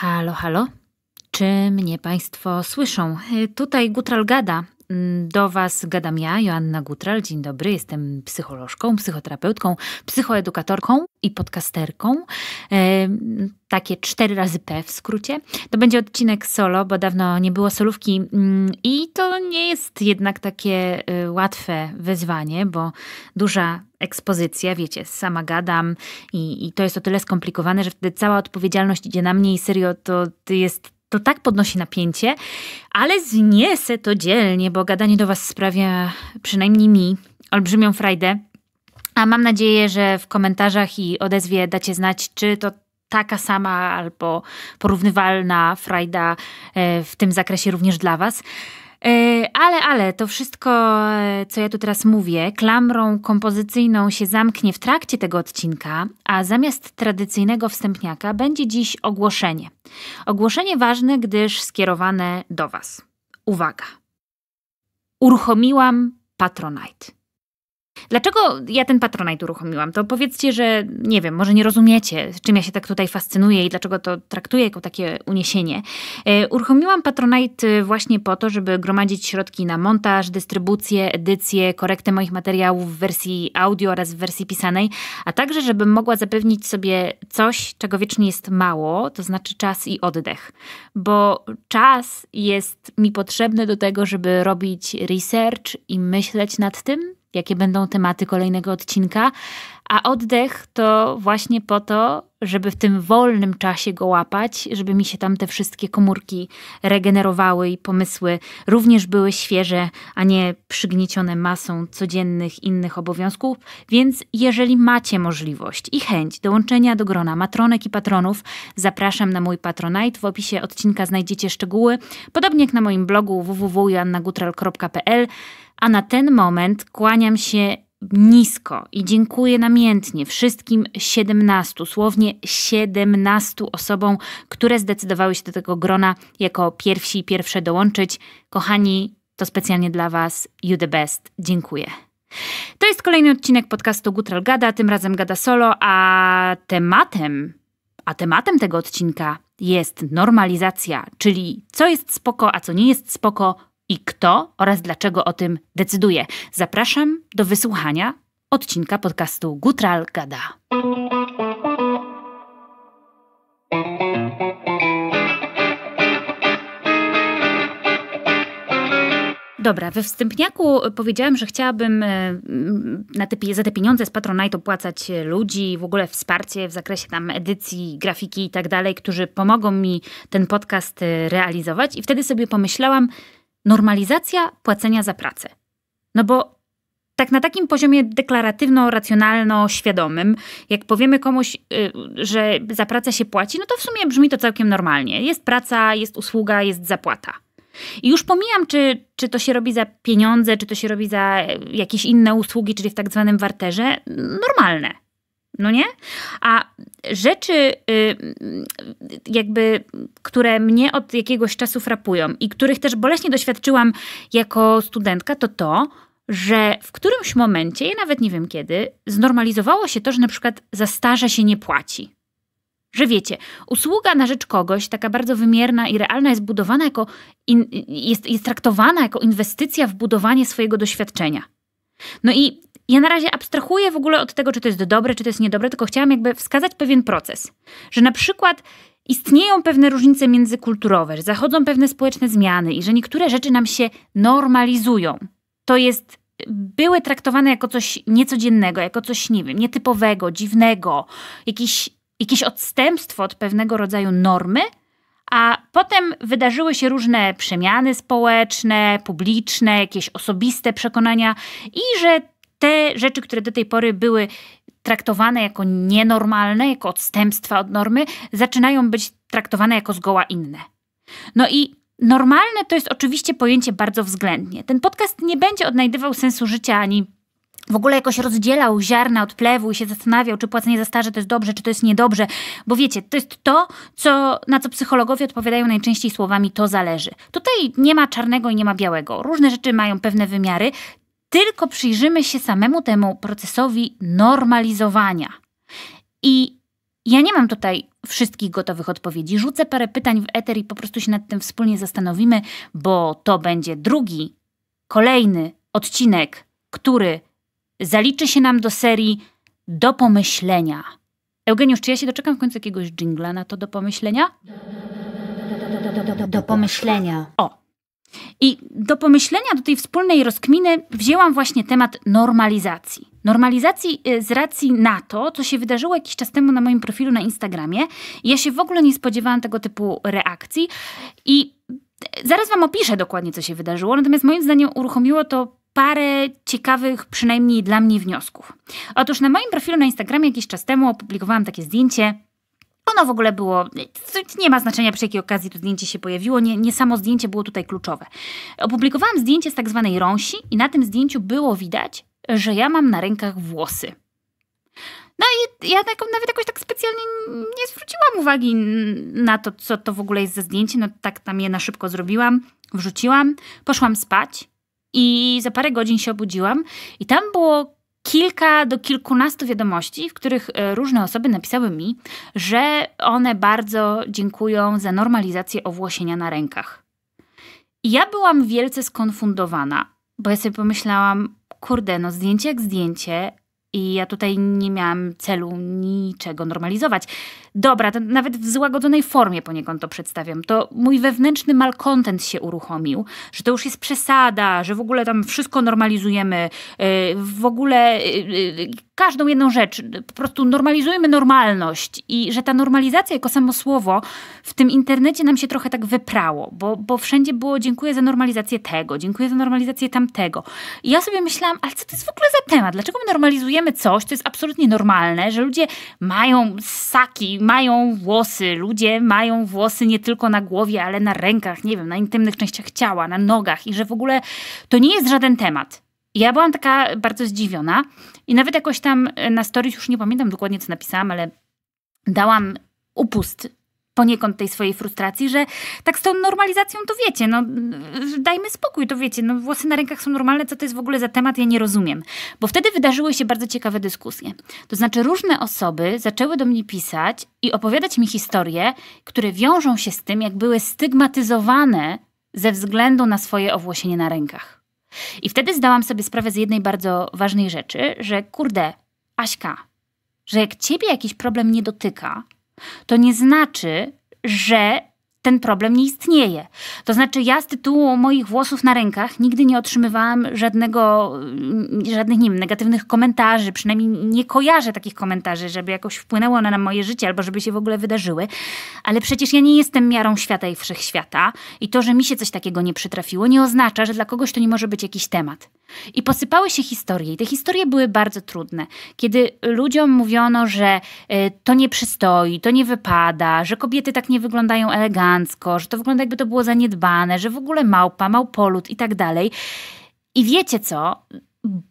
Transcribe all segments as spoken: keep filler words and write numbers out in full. Halo, halo? Czy mnie Państwo słyszą? Tutaj Gutral gada. Do Was gadam ja, Joanna Gutral. Dzień dobry, jestem psycholożką, psychoterapeutką, psychoedukatorką i podcasterką. E, takie cztery razy P w skrócie. To będzie odcinek solo, bo dawno nie było solówki i to nie jest jednak takie łatwe wyzwanie, bo duża ekspozycja, wiecie, sama gadam i, i to jest o tyle skomplikowane, że wtedy cała odpowiedzialność idzie na mnie i serio to jest... To tak podnosi napięcie, ale zniesę to dzielnie, bo gadanie do Was sprawia, przynajmniej mi, olbrzymią frajdę. A mam nadzieję, że w komentarzach i odezwie dacie znać, czy to taka sama albo porównywalna frajda w tym zakresie również dla Was. Ale, ale to wszystko, co ja tu teraz mówię, klamrą kompozycyjną się zamknie w trakcie tego odcinka, a zamiast tradycyjnego wstępniaka będzie dziś ogłoszenie. Ogłoszenie ważne, gdyż skierowane do Was. Uwaga! Uruchomiłam Patronite. Dlaczego ja ten Patronite uruchomiłam? To powiedzcie, że nie wiem, może nie rozumiecie, czym ja się tak tutaj fascynuję i dlaczego to traktuję jako takie uniesienie. Uruchomiłam Patronite właśnie po to, żeby gromadzić środki na montaż, dystrybucję, edycję, korektę moich materiałów w wersji audio oraz w wersji pisanej, a także żebym mogła zapewnić sobie coś, czego wiecznie jest mało, to znaczy czas i oddech. Bo czas jest mi potrzebny do tego, żeby robić research i myśleć nad tym, jakie będą tematy kolejnego odcinka, a oddech to właśnie po to, żeby w tym wolnym czasie go łapać, żeby mi się tam te wszystkie komórki regenerowały i pomysły również były świeże, a nie przygniecione masą codziennych innych obowiązków. Więc jeżeli macie możliwość i chęć dołączenia do grona matronek i patronów, zapraszam na mój Patronite. W opisie odcinka znajdziecie szczegóły, podobnie jak na moim blogu w w w kropka joanna gutral kropka p l. A na ten moment kłaniam się nisko i dziękuję namiętnie wszystkim siedemnastu, słownie siedemnastu osobom, które zdecydowały się do tego grona jako pierwsi i pierwsze dołączyć. Kochani, to specjalnie dla Was. You the best. Dziękuję. To jest kolejny odcinek podcastu Gutral Gada, tym razem gada solo, a tematem, a tematem tego odcinka jest normalizacja, czyli co jest spoko, a co nie jest spoko, i kto oraz dlaczego o tym decyduje. Zapraszam do wysłuchania odcinka podcastu Gutral Gada. Dobra, we wstępniaku powiedziałam, że chciałabym na te, za te pieniądze z Patronite opłacać ludzi, w ogóle wsparcie w zakresie tam edycji, grafiki i tak dalej, którzy pomogą mi ten podcast realizować. I wtedy sobie pomyślałam, normalizacja płacenia za pracę. No bo tak na takim poziomie deklaratywno-racjonalno-świadomym, jak powiemy komuś, yy, że za pracę się płaci, no to w sumie brzmi to całkiem normalnie. Jest praca, jest usługa, jest zapłata. I już pomijam, czy, czy to się robi za pieniądze, czy to się robi za jakieś inne usługi, czyli w tak zwanym warterze. Normalne. No nie? A rzeczy jakby, które mnie od jakiegoś czasu frapują i których też boleśnie doświadczyłam jako studentka, to to, że w którymś momencie, ja nawet nie wiem kiedy, znormalizowało się to, że na przykład za staże się nie płaci. Że wiecie, usługa na rzecz kogoś, taka bardzo wymierna i realna, jest budowana jako in, jest, jest traktowana jako inwestycja w budowanie swojego doświadczenia. No i ja na razie abstrahuję w ogóle od tego, czy to jest dobre, czy to jest niedobre, tylko chciałam jakby wskazać pewien proces. Że na przykład istnieją pewne różnice międzykulturowe, że zachodzą pewne społeczne zmiany i że niektóre rzeczy nam się normalizują. To jest, były traktowane jako coś niecodziennego, jako coś, nie wiem, nietypowego, dziwnego, jakieś, jakieś odstępstwo od pewnego rodzaju normy, a potem wydarzyły się różne przemiany społeczne, publiczne, jakieś osobiste przekonania i że te rzeczy, które do tej pory były traktowane jako nienormalne, jako odstępstwa od normy, zaczynają być traktowane jako zgoła inne. No i normalne to jest oczywiście pojęcie bardzo względnie. Ten podcast nie będzie odnajdywał sensu życia ani w ogóle jakoś rozdzielał ziarna od plewu i się zastanawiał, czy płacenie za staże to jest dobrze, czy to jest niedobrze. Bo wiecie, to jest to, co, na co psychologowie odpowiadają najczęściej słowami to zależy. Tutaj nie ma czarnego i nie ma białego. Różne rzeczy mają pewne wymiary. Tylko przyjrzymy się samemu temu procesowi normalizowania. I ja nie mam tutaj wszystkich gotowych odpowiedzi. Rzucę parę pytań w eter i po prostu się nad tym wspólnie zastanowimy, bo to będzie drugi, kolejny odcinek, który zaliczy się nam do serii Do pomyślenia. Eugeniusz, czy ja się doczekam w końcu jakiegoś dżingla na to do pomyślenia? Do, do, do, do, do pomyślenia. O. I do pomyślenia, do tej wspólnej rozkminy wzięłam właśnie temat normalizacji. Normalizacji z racji na to, co się wydarzyło jakiś czas temu na moim profilu na Instagramie. Ja się w ogóle nie spodziewałam tego typu reakcji i zaraz wam opiszę dokładnie, co się wydarzyło. Natomiast moim zdaniem uruchomiło to parę ciekawych, przynajmniej dla mnie, wniosków. Otóż na moim profilu na Instagramie jakiś czas temu opublikowałam takie zdjęcie. Ono w ogóle było, nie ma znaczenia przy jakiej okazji to zdjęcie się pojawiło, nie, nie samo zdjęcie było tutaj kluczowe. Opublikowałam zdjęcie z tak zwanej rąsi i na tym zdjęciu było widać, że ja mam na rękach włosy. No i ja tak, nawet jakoś tak specjalnie nie zwróciłam uwagi na to, co to w ogóle jest za zdjęcie. No tak tam je na szybko zrobiłam, wrzuciłam, poszłam spać i za parę godzin się obudziłam i tam było kilka do kilkunastu wiadomości, w których różne osoby napisały mi, że one bardzo dziękują za normalizację owłosienia na rękach. I ja byłam wielce skonfundowana, bo ja sobie pomyślałam, kurde, no zdjęcie jak zdjęcie i ja tutaj nie miałam celu niczego normalizować. Dobra, to nawet w złagodzonej formie poniekąd to przedstawiam. To mój wewnętrzny malcontent się uruchomił, że to już jest przesada, że w ogóle tam wszystko normalizujemy, yy, w ogóle yy, każdą jedną rzecz. Po prostu normalizujemy normalność i że ta normalizacja jako samo słowo w tym internecie nam się trochę tak wyprało, bo, bo wszędzie było dziękuję za normalizację tego, dziękuję za normalizację tamtego. I ja sobie myślałam, ale co to jest w ogóle za temat? Dlaczego my normalizujemy coś, co jest absolutnie normalne, że ludzie mają ssaki, mają włosy, ludzie mają włosy nie tylko na głowie, ale na rękach, nie wiem, na intymnych częściach ciała, na nogach i że w ogóle to nie jest żaden temat. Ja byłam taka bardzo zdziwiona i nawet jakoś tam na stories, już nie pamiętam dokładnie co napisałam, ale dałam upust poniekąd tej swojej frustracji, że tak z tą normalizacją to wiecie, no dajmy spokój, to wiecie, no włosy na rękach są normalne, co to jest w ogóle za temat, ja nie rozumiem. Bo wtedy wydarzyły się bardzo ciekawe dyskusje. To znaczy różne osoby zaczęły do mnie pisać i opowiadać mi historie, które wiążą się z tym, jak były stygmatyzowane ze względu na swoje owłosienie na rękach. I wtedy zdałam sobie sprawę z jednej bardzo ważnej rzeczy, że kurde, Aśka, że jak ciebie jakiś problem nie dotyka, to nie znaczy, że ten problem nie istnieje. To znaczy ja z tytułu moich włosów na rękach nigdy nie otrzymywałam żadnego, żadnych, nie wiem, negatywnych komentarzy, przynajmniej nie kojarzę takich komentarzy, żeby jakoś wpłynęło one na moje życie albo żeby się w ogóle wydarzyły. Ale przecież ja nie jestem miarą świata i wszechświata i to, że mi się coś takiego nie przytrafiło, nie oznacza, że dla kogoś to nie może być jakiś temat. I posypały się historie i te historie były bardzo trudne. Kiedy ludziom mówiono, że y, to nie przystoi, to nie wypada, że kobiety tak nie wyglądają elegancko, że to wygląda jakby to było zaniedbane, że w ogóle małpa, małpolud i tak dalej. I wiecie co?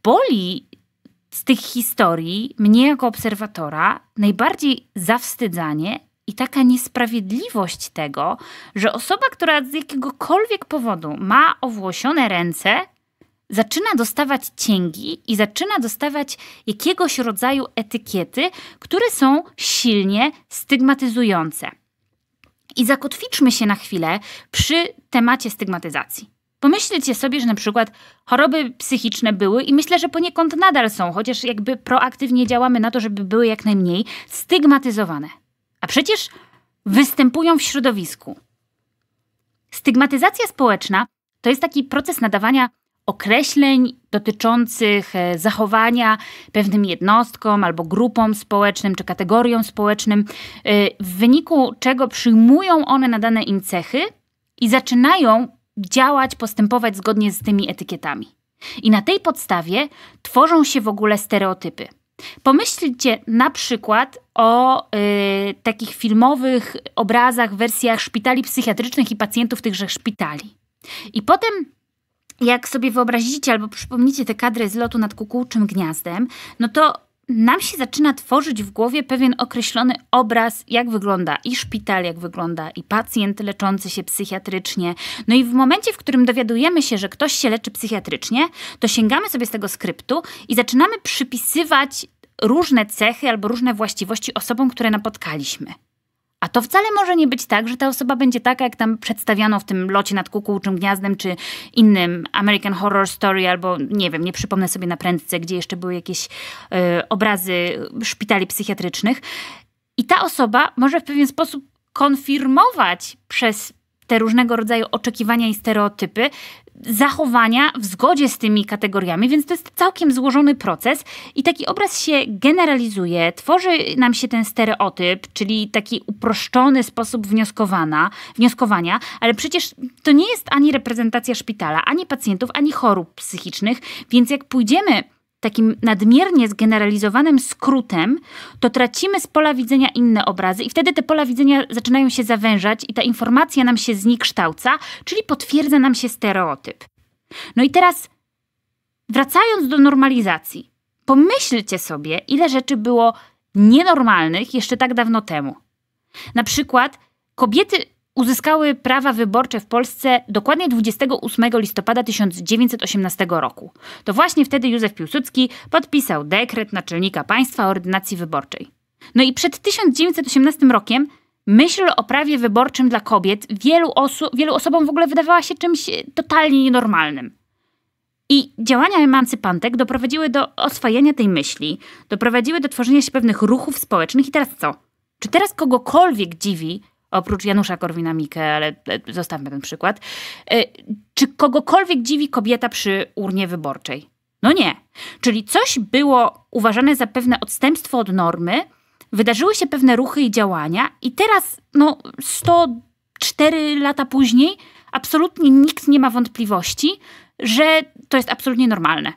Boli z tych historii mnie jako obserwatora najbardziej zawstydzanie i taka niesprawiedliwość tego, że osoba, która z jakiegokolwiek powodu ma owłosione ręce, zaczyna dostawać cięgi i zaczyna dostawać jakiegoś rodzaju etykiety, które są silnie stygmatyzujące. I zakotwiczmy się na chwilę przy temacie stygmatyzacji. Pomyślcie sobie, że na przykład choroby psychiczne były i myślę, że poniekąd nadal są, chociaż jakby proaktywnie działamy na to, żeby były jak najmniej stygmatyzowane. A przecież występują w środowisku. Stygmatyzacja społeczna to jest taki proces nadawania określeń dotyczących zachowania pewnym jednostkom albo grupom społecznym czy kategoriom społecznym, w wyniku czego przyjmują one nadane im cechy i zaczynają działać, postępować zgodnie z tymi etykietami. I na tej podstawie tworzą się w ogóle stereotypy. Pomyślcie na przykład o y, takich filmowych obrazach, wersjach szpitali psychiatrycznych i pacjentów tychże szpitali. I potem jak sobie wyobrazicie albo przypomnicie tę kadrę z Lotu nad kukułczym gniazdem, no to nam się zaczyna tworzyć w głowie pewien określony obraz, jak wygląda i szpital, jak wygląda i pacjent leczący się psychiatrycznie. No i w momencie, w którym dowiadujemy się, że ktoś się leczy psychiatrycznie, to sięgamy sobie z tego skryptu i zaczynamy przypisywać różne cechy albo różne właściwości osobom, które napotkaliśmy. A to wcale może nie być tak, że ta osoba będzie taka, jak tam przedstawiano w tym Locie nad kukułczym gniazdem, czy innym American Horror Story, albo nie wiem, nie przypomnę sobie na prędce, gdzie jeszcze były jakieś y, obrazy szpitali psychiatrycznych. I ta osoba może w pewien sposób konfirmować przez te różnego rodzaju oczekiwania i stereotypy zachowania w zgodzie z tymi kategoriami, więc to jest całkiem złożony proces i taki obraz się generalizuje, tworzy nam się ten stereotyp, czyli taki uproszczony sposób wnioskowania, wnioskowania, ale przecież to nie jest ani reprezentacja szpitala, ani pacjentów, ani chorób psychicznych, więc jak pójdziemy takim nadmiernie zgeneralizowanym skrótem, to tracimy z pola widzenia inne obrazy i wtedy te pola widzenia zaczynają się zawężać i ta informacja nam się zniekształca, czyli potwierdza nam się stereotyp. No i teraz wracając do normalizacji, pomyślcie sobie, ile rzeczy było nienormalnych jeszcze tak dawno temu. Na przykład kobiety uzyskały prawa wyborcze w Polsce dokładnie dwudziestego ósmego listopada tysiąc dziewięćset osiemnastego roku. To właśnie wtedy Józef Piłsudski podpisał dekret naczelnika państwa o ordynacji wyborczej. No i przed tysiąc dziewięćset osiemnastym rokiem myśl o prawie wyborczym dla kobiet wielu, oso- wielu osobom w ogóle wydawała się czymś totalnie nienormalnym. I działania emancypantek doprowadziły do oswajania tej myśli, doprowadziły do tworzenia się pewnych ruchów społecznych i teraz co? Czy teraz kogokolwiek dziwi, oprócz Janusza Korwina-Mikke, ale zostawmy ten przykład. Czy kogokolwiek dziwi kobieta przy urnie wyborczej? No nie. Czyli coś było uważane za pewne odstępstwo od normy, wydarzyły się pewne ruchy i działania i teraz, no, sto cztery lata później absolutnie nikt nie ma wątpliwości, że to jest absolutnie normalne.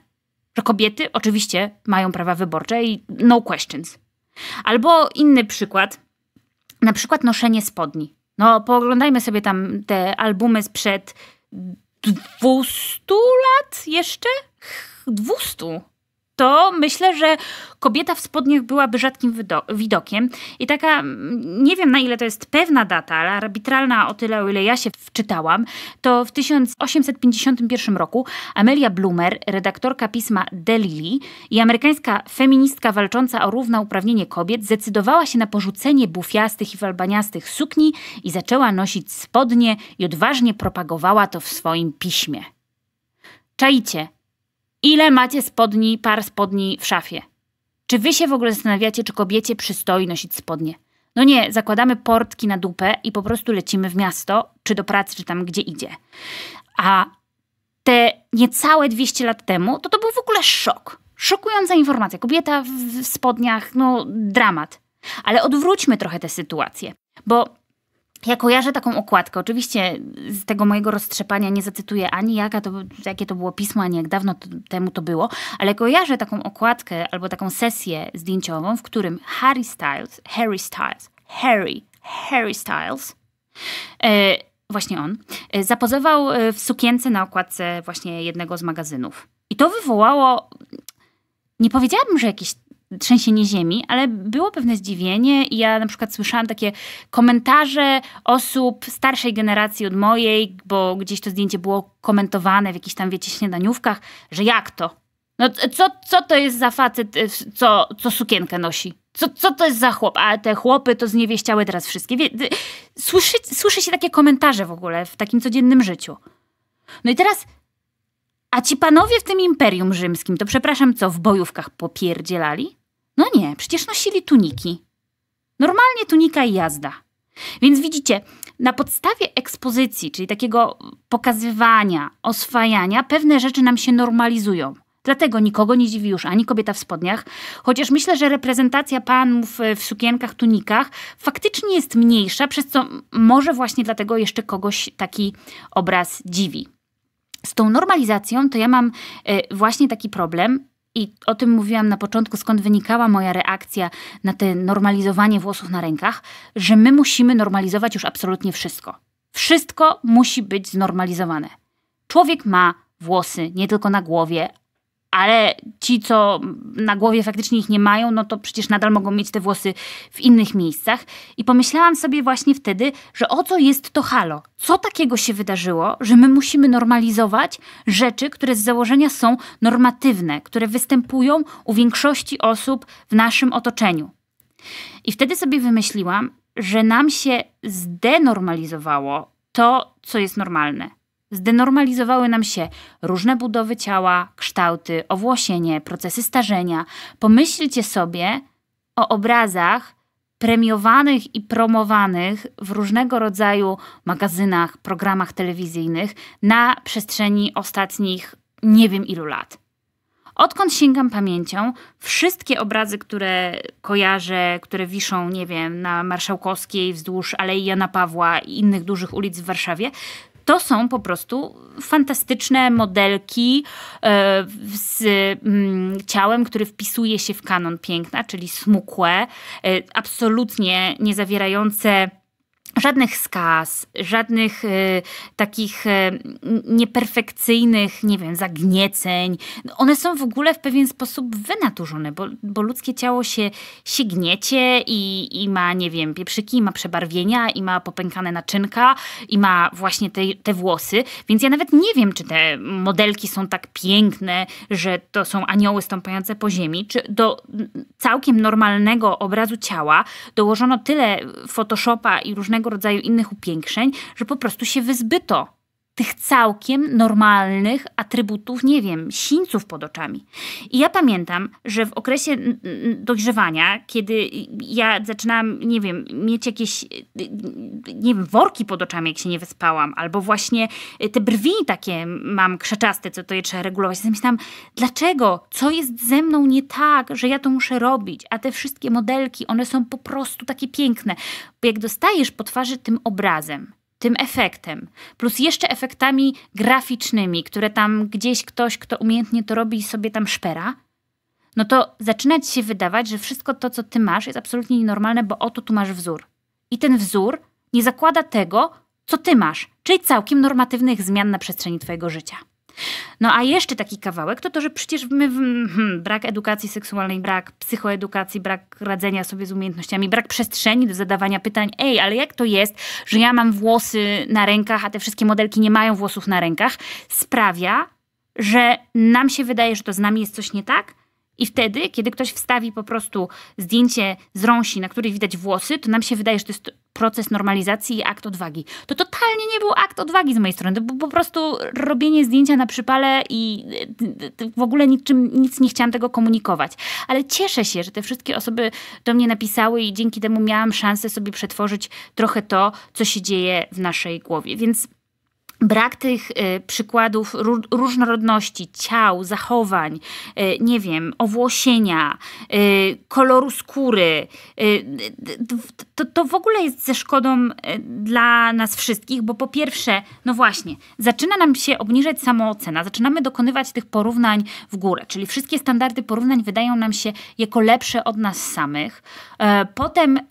Że kobiety oczywiście mają prawa wyborcze i no questions. Albo inny przykład. Na przykład noszenie spodni. No pooglądajmy sobie tam te albumy sprzed dwustu lat jeszcze? dwustu. To myślę, że kobieta w spodniach byłaby rzadkim widokiem. I taka, nie wiem na ile to jest pewna data, ale arbitralna o tyle, o ile ja się wczytałam, to w tysiąc osiemset pięćdziesiątym pierwszym roku Amelia Bloomer, redaktorka pisma The Lily i amerykańska feministka walcząca o równouprawnienie kobiet, zdecydowała się na porzucenie bufiastych i falbaniastych sukni i zaczęła nosić spodnie i odważnie propagowała to w swoim piśmie. Czajcie. Ile macie spodni, par spodni w szafie? Czy wy się w ogóle zastanawiacie, czy kobiecie przystoi nosić spodnie? No nie, zakładamy portki na dupę i po prostu lecimy w miasto, czy do pracy, czy tam, gdzie idzie. A te niecałe dwieście lat temu, to to był w ogóle szok. Szokująca informacja. Kobieta w spodniach, no dramat. Ale odwróćmy trochę tę sytuację, bo ja kojarzę taką okładkę. Oczywiście z tego mojego roztrzepania nie zacytuję ani jaka to, jakie to było pismo, ani jak dawno to, temu to było, ale kojarzę taką okładkę albo taką sesję zdjęciową, w którym Harry Styles, Harry Styles, Harry, Harry Styles, e, właśnie on, e, zapozował w sukience na okładce właśnie jednego z magazynów. I to wywołało, nie powiedziałabym, że jakieś trzęsienie ziemi, ale było pewne zdziwienie i ja na przykład słyszałam takie komentarze osób starszej generacji od mojej, bo gdzieś to zdjęcie było komentowane w jakichś tam, wiecie, śniadaniówkach, że jak to? No co, co to jest za facet, co, co sukienkę nosi? Co, co to jest za chłop? A te chłopy to zniewieściały teraz wszystkie. Słyszy, słyszy się takie komentarze w ogóle w takim codziennym życiu. No i teraz... A ci panowie w tym Imperium Rzymskim, to przepraszam, co, w bojówkach popierdzielali? No nie, przecież nosili tuniki. Normalnie tunika i jazda. Więc widzicie, na podstawie ekspozycji, czyli takiego pokazywania, oswajania, pewne rzeczy nam się normalizują. Dlatego nikogo nie dziwi już ani kobieta w spodniach, chociaż myślę, że reprezentacja panów w sukienkach, tunikach faktycznie jest mniejsza, przez co może właśnie dlatego jeszcze kogoś taki obraz dziwi. Z tą normalizacją to ja mam właśnie taki problem i o tym mówiłam na początku, skąd wynikała moja reakcja na te normalizowanie włosów na rękach, że my musimy normalizować już absolutnie wszystko. Wszystko musi być znormalizowane. Człowiek ma włosy nie tylko na głowie, ale ci, co na głowie faktycznie ich nie mają, no to przecież nadal mogą mieć te włosy w innych miejscach. I pomyślałam sobie właśnie wtedy, że o co jest to halo? Co takiego się wydarzyło, że my musimy normalizować rzeczy, które z założenia są normatywne, które występują u większości osób w naszym otoczeniu. I wtedy sobie wymyśliłam, że nam się zdenormalizowało to, co jest normalne. Zdenormalizowały nam się różne budowy ciała, kształty, owłosienie, procesy starzenia. Pomyślcie sobie o obrazach premiowanych i promowanych w różnego rodzaju magazynach, programach telewizyjnych na przestrzeni ostatnich nie wiem ilu lat. Odkąd sięgam pamięcią, wszystkie obrazy, które kojarzę, które wiszą, nie wiem, na Marszałkowskiej, wzdłuż Alei Jana Pawła i innych dużych ulic w Warszawie, to są po prostu fantastyczne modelki z ciałem, które wpisuje się w kanon piękna, czyli smukłe, absolutnie nie zawierające żadnych skaz, żadnych y, takich y, nieperfekcyjnych, nie wiem, zagnieceń. One są w ogóle w pewien sposób wynaturzone, bo, bo ludzkie ciało się, się gniecie i, i ma, nie wiem, pieprzyki, i ma przebarwienia, i ma popękane naczynka, i ma właśnie te, te włosy. Więc ja nawet nie wiem, czy te modelki są tak piękne, że to są anioły stąpające po ziemi, czy do całkiem normalnego obrazu ciała dołożono tyle Photoshopa i różnego rodzaju innych upiększeń, że po prostu się wyzbyto tych całkiem normalnych atrybutów, nie wiem, sińców pod oczami. I ja pamiętam, że w okresie dojrzewania, kiedy ja zaczynałam, nie wiem, mieć jakieś, nie wiem, worki pod oczami, jak się nie wyspałam, albo właśnie te brwi takie mam krzeczaste, co to je trzeba regulować. Ja myślałam, dlaczego? Co jest ze mną nie tak, że ja to muszę robić? A te wszystkie modelki, one są po prostu takie piękne. Bo jak dostajesz po twarzy tym obrazem, tym efektem, plus jeszcze efektami graficznymi, które tam gdzieś ktoś, kto umiejętnie to robi, sobie tam szpera, no to zaczyna ci się wydawać, że wszystko to, co ty masz, jest absolutnie nienormalne, bo oto tu masz wzór. I ten wzór nie zakłada tego, co ty masz, czyli całkiem normatywnych zmian na przestrzeni twojego życia. No a jeszcze taki kawałek to to, że przecież my, hmm, brak edukacji seksualnej, brak psychoedukacji, brak radzenia sobie z umiejętnościami, brak przestrzeni do zadawania pytań, ej, ale jak to jest, że ja mam włosy na rękach, a te wszystkie modelki nie mają włosów na rękach, sprawia, że nam się wydaje, że to z nami jest coś nie tak. I wtedy, kiedy ktoś wstawi po prostu zdjęcie z rąsi, na której widać włosy, to nam się wydaje, że to jest proces normalizacji i akt odwagi. To totalnie nie był akt odwagi z mojej strony. To było po prostu robienie zdjęcia na przypale i w ogóle niczym, nic nie chciałam tego komunikować. Ale cieszę się, że te wszystkie osoby do mnie napisały i dzięki temu miałam szansę sobie przetworzyć trochę to, co się dzieje w naszej głowie. Więc brak tych y, przykładów ró różnorodności, ciał, zachowań, y, nie wiem, owłosienia, y, koloru skóry, y, to, to w ogóle jest ze szkodą y, dla nas wszystkich, bo po pierwsze, no właśnie, zaczyna nam się obniżać samoocena, zaczynamy dokonywać tych porównań w górę, czyli wszystkie standardy porównań wydają nam się jako lepsze od nas samych. Y, potem y,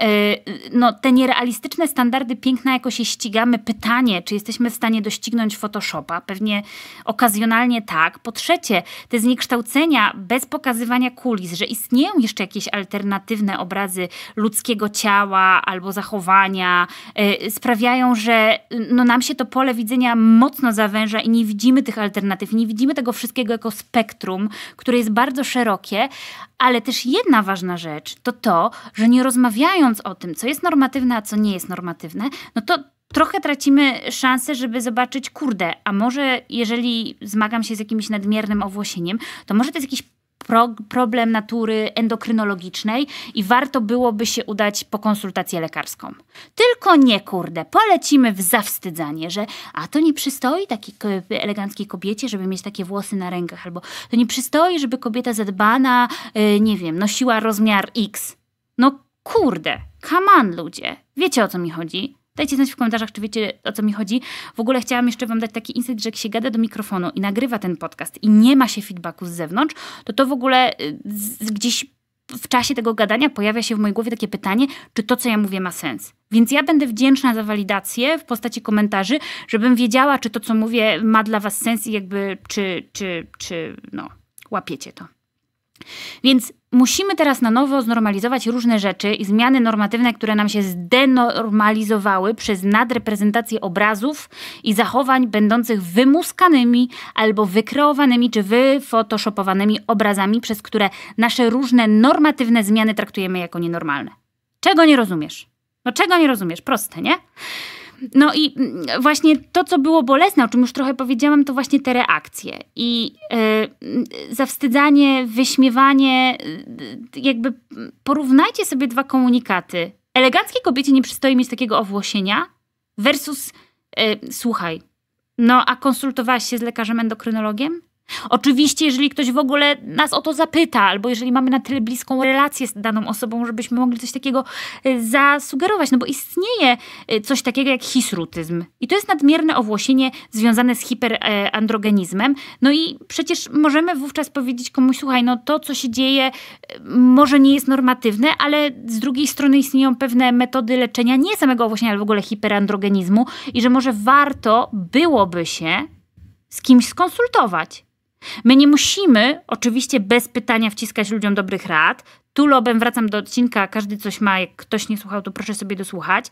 no, te nierealistyczne standardy piękna jakoś je ścigamy, pytanie, czy jesteśmy w stanie dość ścignąć Photoshopa, pewnie okazjonalnie tak. Po trzecie, te zniekształcenia bez pokazywania kulis, że istnieją jeszcze jakieś alternatywne obrazy ludzkiego ciała albo zachowania, yy, sprawiają, że no, nam się to pole widzenia mocno zawęża i nie widzimy tych alternatyw, nie widzimy tego wszystkiego jako spektrum, które jest bardzo szerokie, ale też jedna ważna rzecz to to, że nie rozmawiając o tym, co jest normatywne, a co nie jest normatywne, no to trochę tracimy szansę, żeby zobaczyć, kurde, a może jeżeli zmagam się z jakimś nadmiernym owłosieniem, to może to jest jakiś pro problem natury endokrynologicznej i warto byłoby się udać po konsultację lekarską. Tylko nie, kurde, polecimy w zawstydzanie, że a to nie przystoi takiej eleganckiej kobiecie, żeby mieć takie włosy na rękach, albo to nie przystoi, żeby kobieta zadbana, yy, nie wiem, nosiła rozmiar X. No kurde, come on ludzie, wiecie o co mi chodzi? Dajcie znać w komentarzach, czy wiecie, o co mi chodzi. W ogóle chciałam jeszcze wam dać taki insight, że jak się gada do mikrofonu i nagrywa ten podcast i nie ma się feedbacku z zewnątrz, to to w ogóle z, gdzieś w czasie tego gadania pojawia się w mojej głowie takie pytanie, czy to, co ja mówię, ma sens. Więc ja będę wdzięczna za walidację w postaci komentarzy, żebym wiedziała, czy to, co mówię, ma dla was sens i jakby, czy, czy, czy no, łapiecie to. Więc musimy teraz na nowo znormalizować różne rzeczy i zmiany normatywne, które nam się zdenormalizowały przez nadreprezentację obrazów i zachowań będących wymuskanymi albo wykreowanymi czy wyfotoshopowanymi obrazami, przez które nasze różne normatywne zmiany traktujemy jako nienormalne. Czego nie rozumiesz? No czego nie rozumiesz? Proste, nie? No i właśnie to, co było bolesne, o czym już trochę powiedziałam, to właśnie te reakcje i yy, zawstydzanie, wyśmiewanie, yy, jakby porównajcie sobie dwa komunikaty. Eleganckiej kobiecie nie przystoi mieć takiego owłosienia versus yy, słuchaj, no a konsultowałaś się z lekarzem endokrynologiem? Oczywiście, jeżeli ktoś w ogóle nas o to zapyta, albo jeżeli mamy na tyle bliską relację z daną osobą, żebyśmy mogli coś takiego zasugerować, no bo istnieje coś takiego jak hirsutyzm i to jest nadmierne owłosienie związane z hiperandrogenizmem, no i przecież możemy wówczas powiedzieć komuś, słuchaj, no to co się dzieje może nie jest normatywne, ale z drugiej strony istnieją pewne metody leczenia nie samego owłosienia, ale w ogóle hiperandrogenizmu i że może warto byłoby się z kimś skonsultować. My nie musimy oczywiście bez pytania wciskać ludziom dobrych rad. Tu lobem wracam do odcinka, każdy coś ma, jak ktoś nie słuchał, to proszę sobie dosłuchać.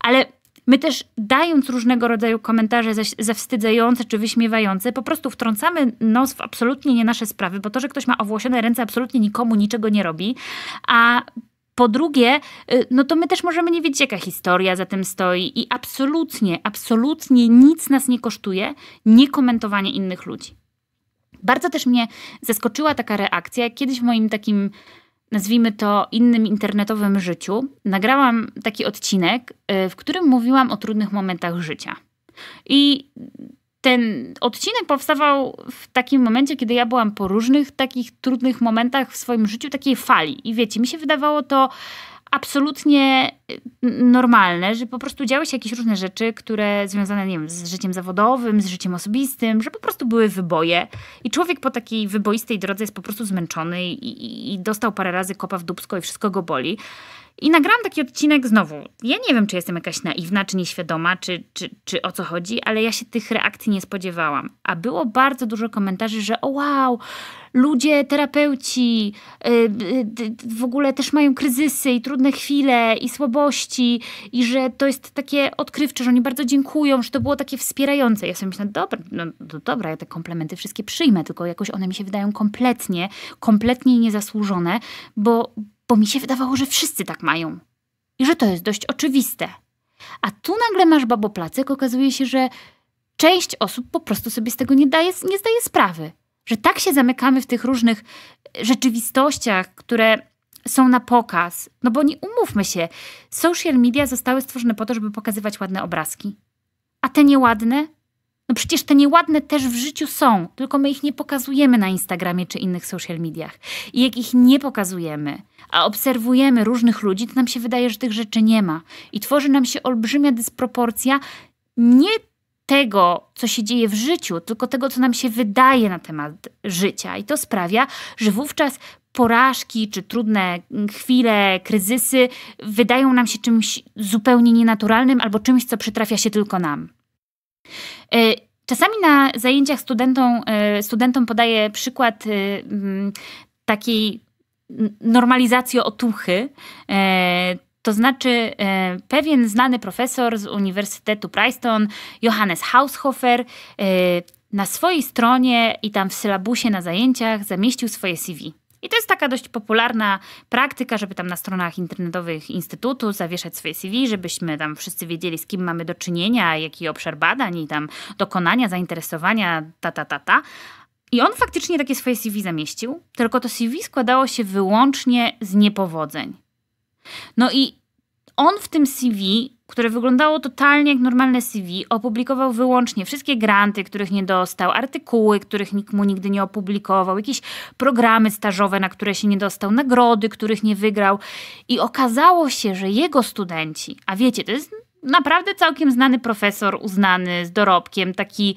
Ale my też dając różnego rodzaju komentarze zawstydzające czy wyśmiewające, po prostu wtrącamy nos w absolutnie nie nasze sprawy, bo to, że ktoś ma owłosione ręce, absolutnie nikomu niczego nie robi. A po drugie, no to my też możemy nie wiedzieć, jaka historia za tym stoi i absolutnie, absolutnie nic nas nie kosztuje niekomentowanie innych ludzi. Bardzo też mnie zaskoczyła taka reakcja. Kiedyś w moim takim, nazwijmy to, innym internetowym życiu nagrałam taki odcinek, w którym mówiłam o trudnych momentach życia. I ten odcinek powstawał w takim momencie, kiedy ja byłam po różnych takich trudnych momentach w swoim życiu, takiej fali. I wiecie, mi się wydawało to absolutnie normalne, że po prostu działy się jakieś różne rzeczy, które związane, nie wiem, z życiem zawodowym, z życiem osobistym, że po prostu były wyboje. I człowiek po takiej wyboistej drodze jest po prostu zmęczony i, i, i dostał parę razy kopa w dupsko i wszystko go boli. I nagrałam taki odcinek znowu. Ja nie wiem, czy jestem jakaś naiwna, czy nieświadoma, czy, czy, czy o co chodzi, ale ja się tych reakcji nie spodziewałam. A było bardzo dużo komentarzy, że o wow, ludzie, terapeuci yy, yy, w ogóle też mają kryzysy i trudne chwile i słabości i że to jest takie odkrywcze, że oni bardzo dziękują, że to było takie wspierające. Ja sobie myślę, dobra, no, no dobra, ja te komplementy wszystkie przyjmę, tylko jakoś one mi się wydają kompletnie, kompletnie niezasłużone, bo bo mi się wydawało, że wszyscy tak mają i że to jest dość oczywiste. A tu nagle masz baboplacek, okazuje się, że część osób po prostu sobie z tego nie daje, nie zdaje sprawy. Że tak się zamykamy w tych różnych rzeczywistościach, które są na pokaz. No bo nie umówmy się, social media zostały stworzone po to, żeby pokazywać ładne obrazki. A te nieładne? No przecież te nieładne też w życiu są, tylko my ich nie pokazujemy na Instagramie czy innych social mediach. I jak ich nie pokazujemy, a obserwujemy różnych ludzi, to nam się wydaje, że tych rzeczy nie ma. I tworzy nam się olbrzymia dysproporcja nie tego, co się dzieje w życiu, tylko tego, co nam się wydaje na temat życia. I to sprawia, że wówczas porażki czy trudne chwile, kryzysy wydają nam się czymś zupełnie nienaturalnym albo czymś, co przytrafia się tylko nam. Czasami na zajęciach studentom, studentom podaję przykład takiej normalizacji otuchy. To znaczy pewien znany profesor z Uniwersytetu Princeton, Johannes Haushofer, na swojej stronie i tam w sylabusie na zajęciach zamieścił swoje C V. I to jest taka dość popularna praktyka, żeby tam na stronach internetowych instytutu zawieszać swoje C V, żebyśmy tam wszyscy wiedzieli, z kim mamy do czynienia, jaki obszar badań i tam dokonania, zainteresowania, ta, ta, ta, ta. I on faktycznie takie swoje C V zamieścił, tylko to C V składało się wyłącznie z niepowodzeń. No i on w tym C V, które wyglądało totalnie jak normalne C V, opublikował wyłącznie wszystkie granty, których nie dostał, artykuły, których nikt mu nigdy nie opublikował, jakieś programy stażowe, na które się nie dostał, nagrody, których nie wygrał. I okazało się, że jego studenci, a wiecie, to jest naprawdę całkiem znany profesor, uznany, z dorobkiem, taki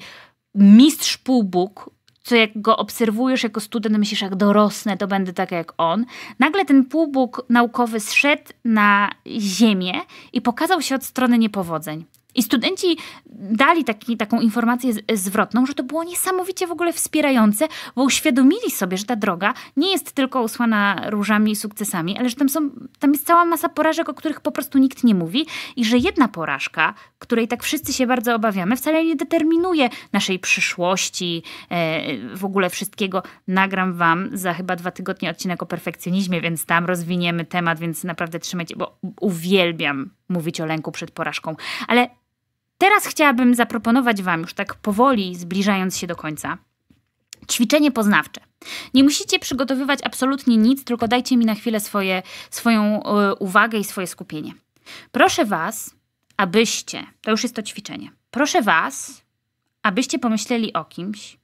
mistrz półbóg, co jak go obserwujesz jako student, myślisz, jak dorosnę, to będę taka jak on. Nagle ten półbóg naukowy zszedł na ziemię i pokazał się od strony niepowodzeń. I studenci dali taki, taką informację zwrotną, że to było niesamowicie w ogóle wspierające, bo uświadomili sobie, że ta droga nie jest tylko usłana różami i sukcesami, ale że tam, są, tam jest cała masa porażek, o których po prostu nikt nie mówi i że jedna porażka, której tak wszyscy się bardzo obawiamy, wcale nie determinuje naszej przyszłości, e, w ogóle wszystkiego. Nagram wam za chyba dwa tygodnie odcinek o perfekcjonizmie, więc tam rozwiniemy temat, więc naprawdę trzymajcie, bo uwielbiam mówić o lęku przed porażką. Ale teraz chciałabym zaproponować wam, już tak powoli zbliżając się do końca, ćwiczenie poznawcze. Nie musicie przygotowywać absolutnie nic, tylko dajcie mi na chwilę swoje, swoją y, uwagę i swoje skupienie. Proszę was, abyście, to już jest to ćwiczenie, proszę was, abyście pomyśleli o kimś,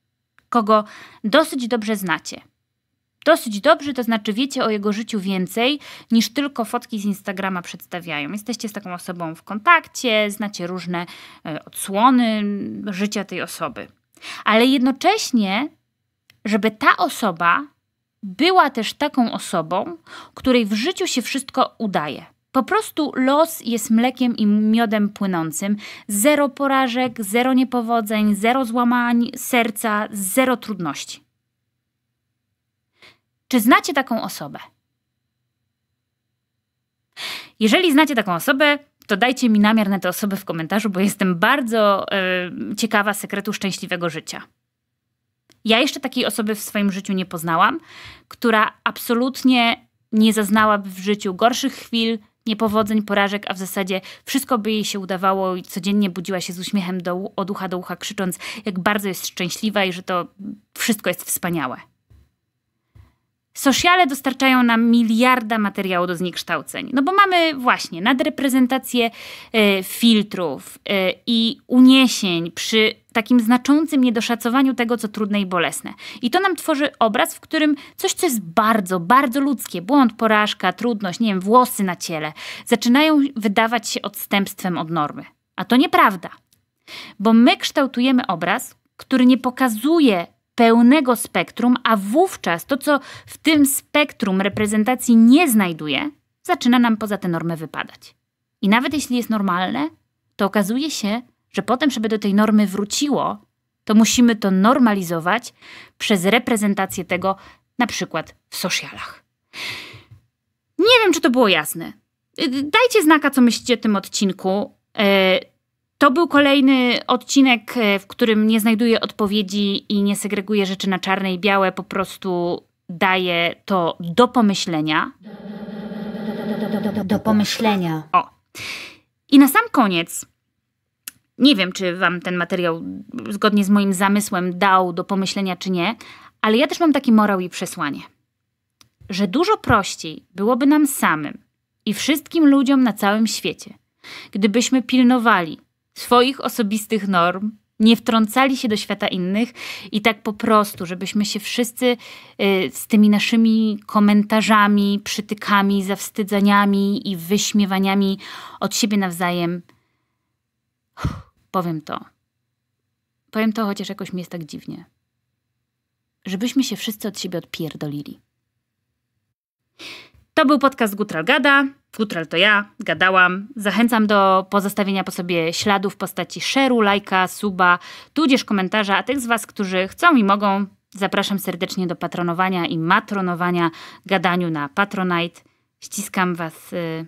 kogo dosyć dobrze znacie. Dosyć dobrze, to znaczy wiecie o jego życiu więcej niż tylko fotki z Instagrama przedstawiają. Jesteście z taką osobą w kontakcie, znacie różne y, odsłony życia tej osoby. Ale jednocześnie, żeby ta osoba była też taką osobą, której w życiu się wszystko udaje. Po prostu los jest mlekiem i miodem płynącym. Zero porażek, zero niepowodzeń, zero złamań serca, zero trudności. Czy znacie taką osobę? Jeżeli znacie taką osobę, to dajcie mi namiar na tę osobę w komentarzu, bo jestem bardzo y, ciekawa sekretu szczęśliwego życia. Ja jeszcze takiej osoby w swoim życiu nie poznałam, która absolutnie nie zaznałaby w życiu gorszych chwil, niepowodzeń, porażek, a w zasadzie wszystko by jej się udawało i codziennie budziła się z uśmiechem do, od ucha do ucha, krzycząc, jak bardzo jest szczęśliwa i że to wszystko jest wspaniałe. Sociale dostarczają nam miliarda materiału do zniekształceń. No bo mamy właśnie nadreprezentację y, filtrów y, i uniesień przy takim znaczącym niedoszacowaniu tego, co trudne i bolesne. I to nam tworzy obraz, w którym coś, co jest bardzo, bardzo ludzkie, błąd, porażka, trudność, nie wiem, włosy na ciele, zaczynają wydawać się odstępstwem od normy. A to nieprawda. Bo my kształtujemy obraz, który nie pokazuje pełnego spektrum, a wówczas to, co w tym spektrum reprezentacji nie znajduje, zaczyna nam poza tę normę wypadać. I nawet jeśli jest normalne, to okazuje się, że potem, żeby do tej normy wróciło, to musimy to normalizować przez reprezentację tego, na przykład w socialach. Nie wiem, czy to było jasne. Dajcie znaka, co myślicie o tym odcinku. To był kolejny odcinek, w którym nie znajduję odpowiedzi i nie segreguję rzeczy na czarne i białe. Po prostu daję to do pomyślenia. Do, do, do, do, do pomyślenia. O. I na sam koniec, nie wiem, czy wam ten materiał zgodnie z moim zamysłem dał do pomyślenia, czy nie, ale ja też mam taki morał i przesłanie, że dużo prościej byłoby nam samym i wszystkim ludziom na całym świecie, gdybyśmy pilnowali swoich osobistych norm, nie wtrącali się do świata innych i tak po prostu, żebyśmy się wszyscy y, z tymi naszymi komentarzami, przytykami, zawstydzaniami i wyśmiewaniami od siebie nawzajem, uff, powiem to, powiem to, chociaż jakoś mi jest tak dziwnie, żebyśmy się wszyscy od siebie odpierdolili. To był podcast Gutral Gada. Gutral to ja, gadałam. Zachęcam do pozostawienia po sobie śladu w postaci share'u, lajka, suba, tudzież komentarza, a tych z was, którzy chcą i mogą, zapraszam serdecznie do patronowania i matronowania gadaniu na Patronite. Ściskam was, yy,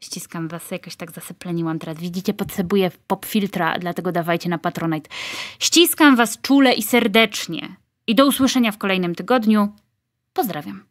ściskam was, jakoś tak zasypleniłam teraz. Widzicie, potrzebuję popfiltra, dlatego dawajcie na Patronite. Ściskam was czule i serdecznie i do usłyszenia w kolejnym tygodniu. Pozdrawiam.